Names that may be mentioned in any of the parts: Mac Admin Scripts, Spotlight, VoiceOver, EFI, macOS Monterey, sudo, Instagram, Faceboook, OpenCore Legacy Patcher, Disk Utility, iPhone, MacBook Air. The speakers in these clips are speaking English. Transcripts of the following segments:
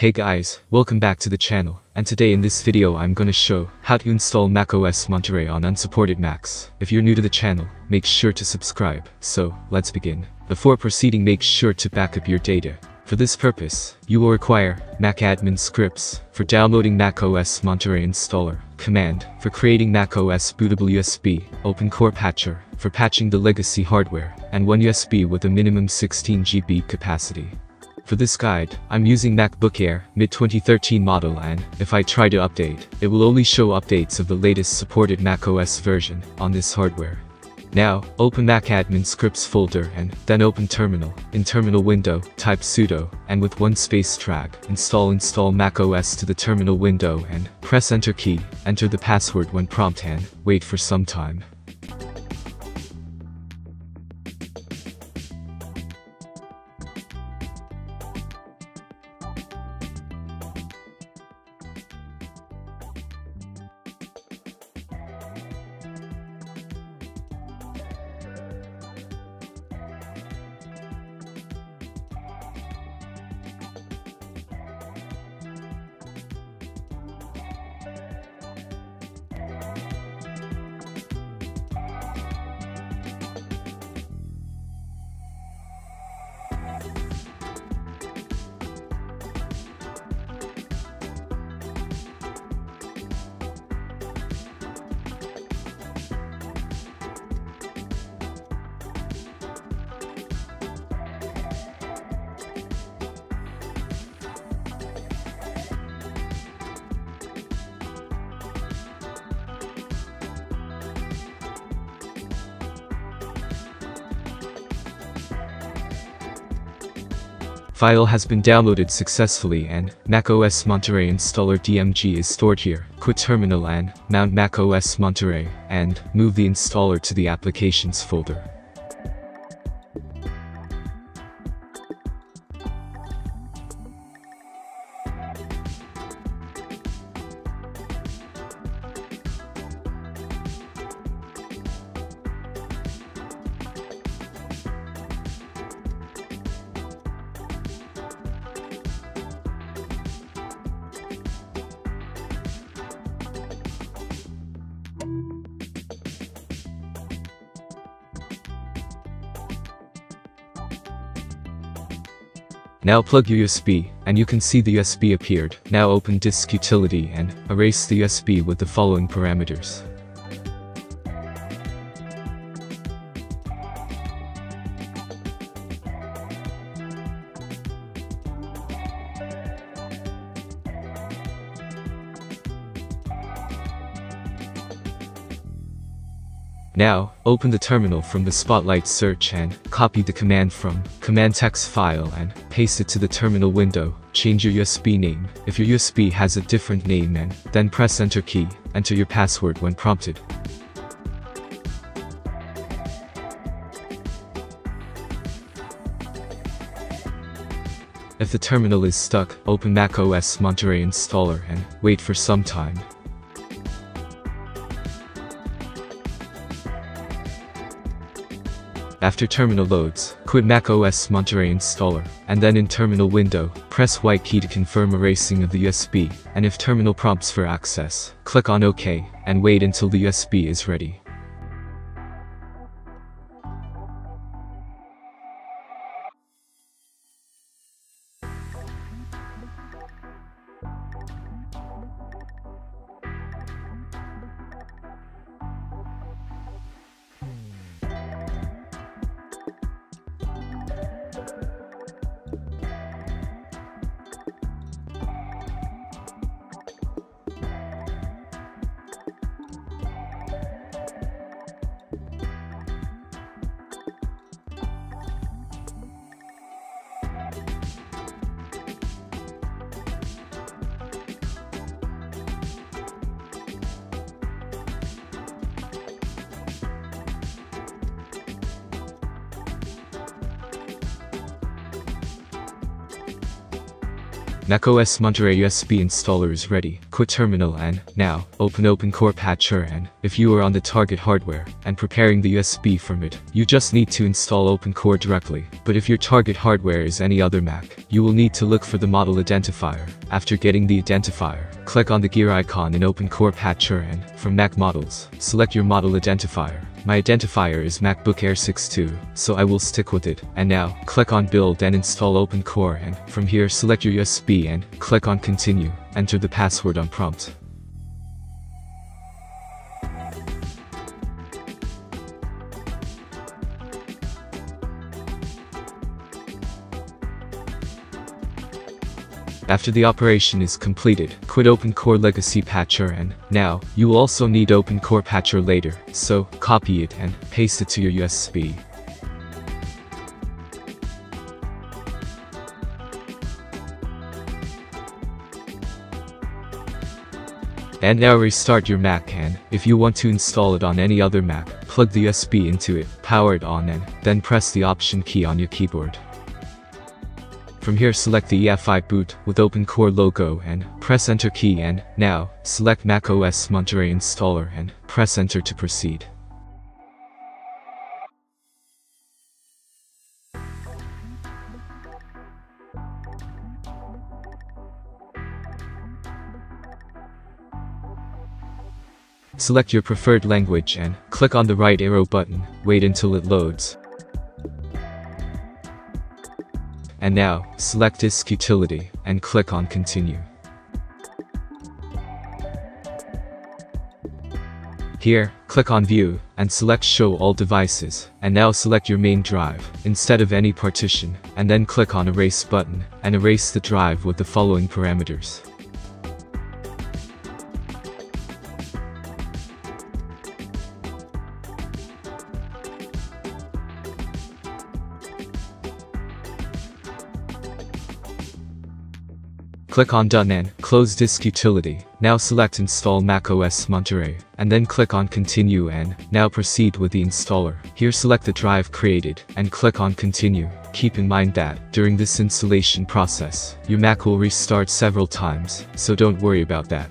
Hey guys, welcome back to the channel, and today in this video I'm gonna show how to install macOS Monterey on unsupported Macs. If you're new to the channel, make sure to subscribe. So, let's begin. Before proceeding, make sure to backup your data. For this purpose, you will require Mac Admin Scripts for downloading macOS Monterey installer, Command for creating macOS bootable USB, OpenCore Patcher for patching the legacy hardware, and one USB with a minimum 16 GB capacity. For this guide, I'm using MacBook Air mid-2013 model, and if I try to update, it will only show updates of the latest supported macOS version on this hardware. Now, open Mac Admin Scripts folder and then open Terminal. In Terminal window, type sudo, and with one space drag, install macOS to the terminal window and press Enter key, enter the password when prompted and wait for some time. File has been downloaded successfully and macOS Monterey installer DMG is stored here. Quit Terminal and mount macOS Monterey and move the installer to the applications folder. Now plug your USB, and you can see the USB appeared. Now open Disk Utility and erase the USB with the following parameters. Now, open the terminal from the Spotlight search and copy the command from command text file and paste it to the terminal window. Change your USB name if your USB has a different name and then press Enter key, enter your password when prompted. If the terminal is stuck, open macOS Monterey installer and wait for some time. After terminal loads, quit macOS Monterey installer, and then in terminal window, press Y key to confirm erasing of the USB, and if terminal prompts for access, click on OK, and wait until the USB is ready. macOS Monterey USB installer is ready. Quit terminal and, now, open OpenCore Patcher and, if you are on the target hardware, and preparing the USB from it, you just need to install OpenCore directly. But if your target hardware is any other Mac, you will need to look for the model identifier. After getting the identifier, click on the gear icon in OpenCore Patcher and, from Mac models, select your model identifier. My identifier is MacBook Air 6.2, so I will stick with it. And now, click on Build and install OpenCore and, from here select your USB and, click on Continue. Enter the password on prompt. After the operation is completed, quit OpenCore Legacy Patcher and, now, you will also need OpenCore Patcher later, so, copy it and, paste it to your USB. And now restart your Mac and, if you want to install it on any other Mac, plug the USB into it, power it on and, then press the Option key on your keyboard. From here select the EFI boot with OpenCore logo and press Enter key and, now, select macOS Monterey installer and press Enter to proceed. Select your preferred language and, click on the right arrow button, wait until it loads. And now, select Disk Utility, and click on Continue. Here, click on View, and select Show All Devices, and now select your main drive, instead of any partition, and then click on Erase button, and erase the drive with the following parameters. Click on Done and close Disk Utility. Now select Install macOS Monterey, and then click on Continue and, now proceed with the installer. Here select the drive created, and click on Continue. Keep in mind that, during this installation process, your Mac will restart several times, so don't worry about that.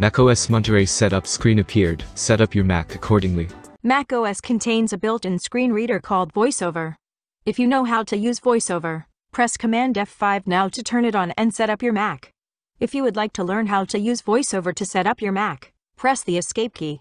macOS Monterey setup screen appeared. Set up your Mac accordingly. macOS contains a built-in screen reader called VoiceOver. If you know how to use VoiceOver, press Command F5 now to turn it on and set up your Mac. If you would like to learn how to use VoiceOver to set up your Mac, press the Escape key.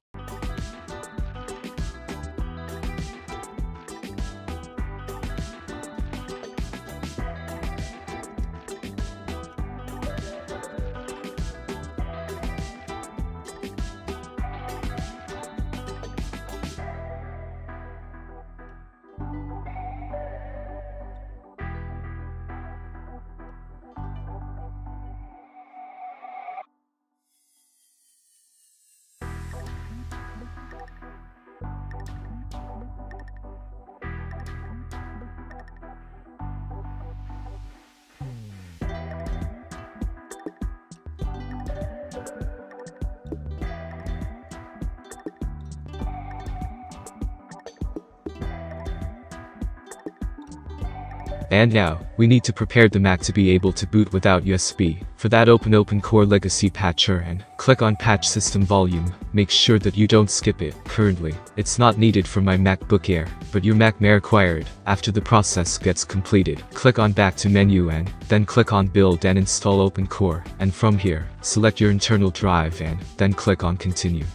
And now, we need to prepare the Mac to be able to boot without USB. For that, open OpenCore Legacy Patcher and click on Patch System Volume. Make sure that you don't skip it. Currently, it's not needed for my MacBook Air, but your Mac may require it. After the process gets completed, click on Back to Menu and then click on Build and Install OpenCore. And from here, select your internal drive and then click on Continue.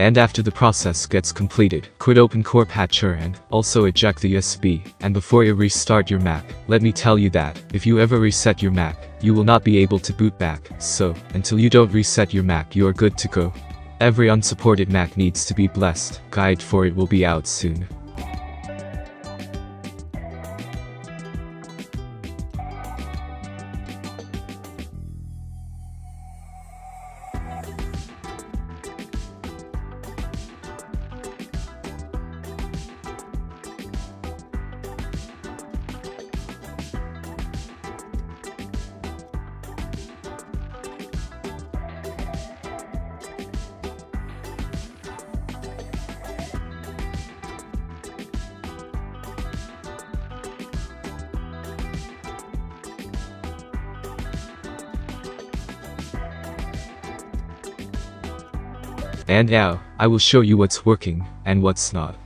And after the process gets completed, quit OpenCore Patcher and also eject the USB. And before you restart your Mac, let me tell you that if you ever reset your Mac, you will not be able to boot back. So, until you don't reset your Mac, you are good to go. Every unsupported Mac needs to be blessed. Guide for it will be out soon. And now, I will show you what's working and what's not.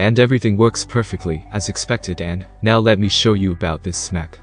And everything works perfectly, as expected. And now let me show you about this Mac.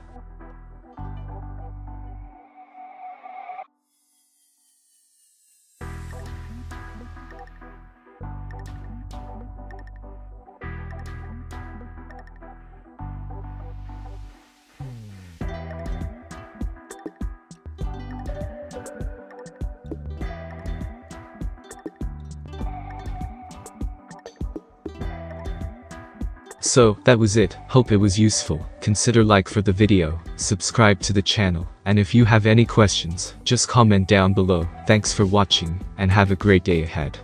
So, that was it. Hope it was useful. Consider like for the video, subscribe to the channel, and if you have any questions, just comment down below. Thanks for watching, and have a great day ahead.